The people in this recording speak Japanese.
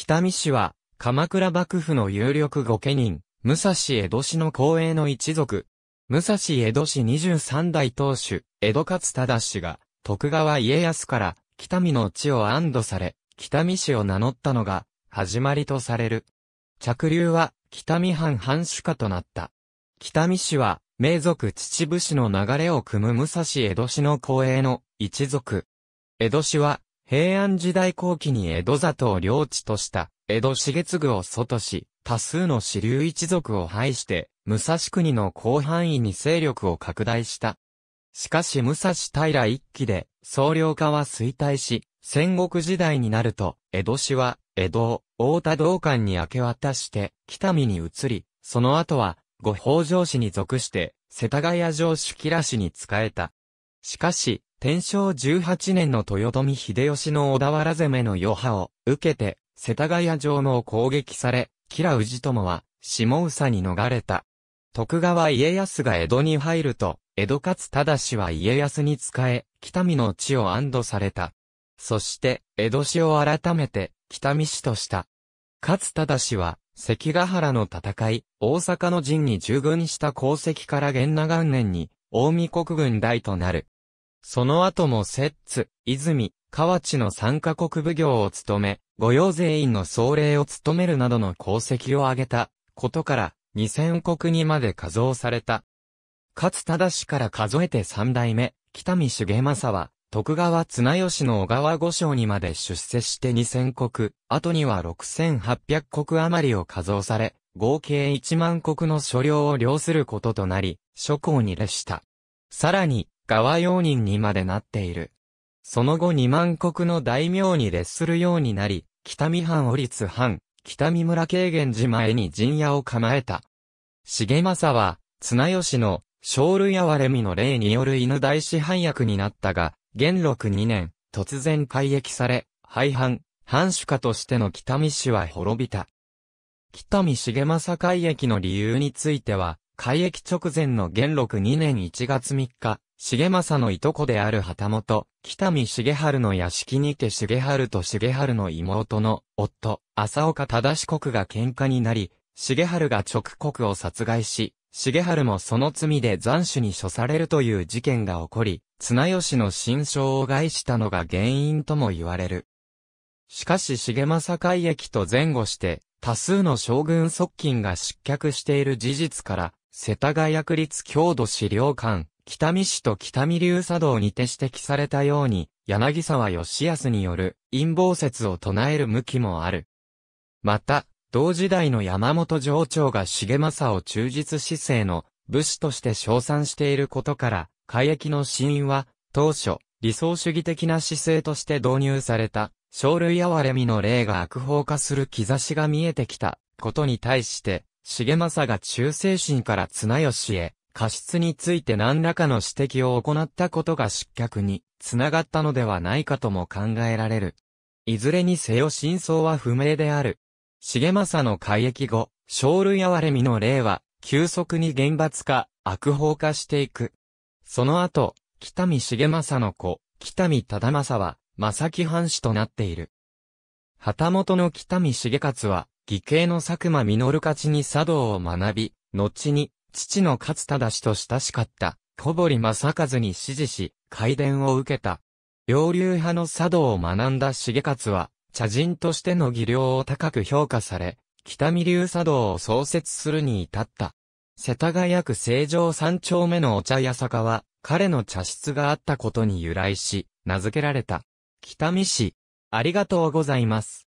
北見氏は、鎌倉幕府の有力御家人、武蔵江戸氏の後裔の一族。武蔵江戸氏23代当主、江戸勝忠氏が、徳川家康から、北見の地を安堵され、北見氏を名乗ったのが、始まりとされる。着流は、北見藩藩主家となった。北見氏は、名族秩父氏の流れを汲む武蔵江戸氏の後裔の一族。江戸氏は、平安時代後期に江戸里を領地とした、江戸重次を祖とし、多数の支流一族を排して、武蔵国の広範囲に勢力を拡大した。しかし武蔵平一揆で、総領家は衰退し、戦国時代になると、江戸氏は、江戸を太田道灌に明け渡して、北見に移り、その後は、後北条氏に属して、世田谷城主吉良氏に仕えた。しかし、天正18年の豊臣秀吉の小田原攻めの余波を受けて、世田谷城も攻撃され、吉良氏朝は、下総に逃れた。徳川家康が江戸に入ると、江戸勝忠は家康に仕え、北見の地を安堵された。そして、江戸氏を改めて、北見氏とした。勝忠は、関ヶ原の戦い、大阪の陣に従軍した功績から元和元年に、近江国軍大となる。その後も摂津、泉、河内の3カ国奉行を務め、御用税院の総令を務めるなどの功績を挙げたことから、2000石にまで加増された。勝忠氏から数えて3代目、北見重政は、徳川綱吉の小川御所にまで出世して2000石、後には6800石余りを加増され、合計1万石の所領を領することとなり、諸侯に列した。さらに、側用人にまでなっている。その後2万石の大名に列するようになり、北見藩折津藩、北見村慶元寺前に陣屋を構えた。重政は、綱吉の、生類憐れみの令による犬大師範役になったが、元禄2年、突然改易され、廃藩、藩主家としての北見氏は滅びた。北見重政改易の理由については、改易直前の元禄2年1月3日、重政のいとこである旗本、北見重治の屋敷にて重治と重治の妹の夫、浅岡忠国が喧嘩になり、重治が直国を殺害し、重治もその罪で斬首に処されるという事件が起こり、綱吉の心証を害したのが原因とも言われる。しかし重政改易と前後して、多数の将軍側近が失脚している事実から、世田谷区立郷土資料館、北見市と北見流茶道にて指摘されたように、柳沢吉保による陰謀説を唱える向きもある。また、同時代の山本城長が重政を忠実至誠の武士として称賛していることから、改易の死因は、当初、理想主義的な姿勢として導入された、生類憐れみの令が悪法化する兆しが見えてきたことに対して、重政が忠誠心から綱吉へ、過失について何らかの指摘を行ったことが失脚につながったのではないかとも考えられる。いずれにせよ真相は不明である。重政の改易後、生類憐れみの令は急速に厳罰化、悪法化していく。その後、北見重政の子、北見忠政は、正木藩主となっている。旗本の北見重勝は、義兄の佐久間実勝ちに茶道を学び、後に、父の勝忠氏と親しかった、小堀正和に師事し、改伝を受けた。両流派の茶道を学んだ重勝は、茶人としての技量を高く評価され、北見流茶道を創設するに至った。世田谷区成城3丁目のお茶屋坂は、彼の茶室があったことに由来し、名付けられた。北見市、ありがとうございます。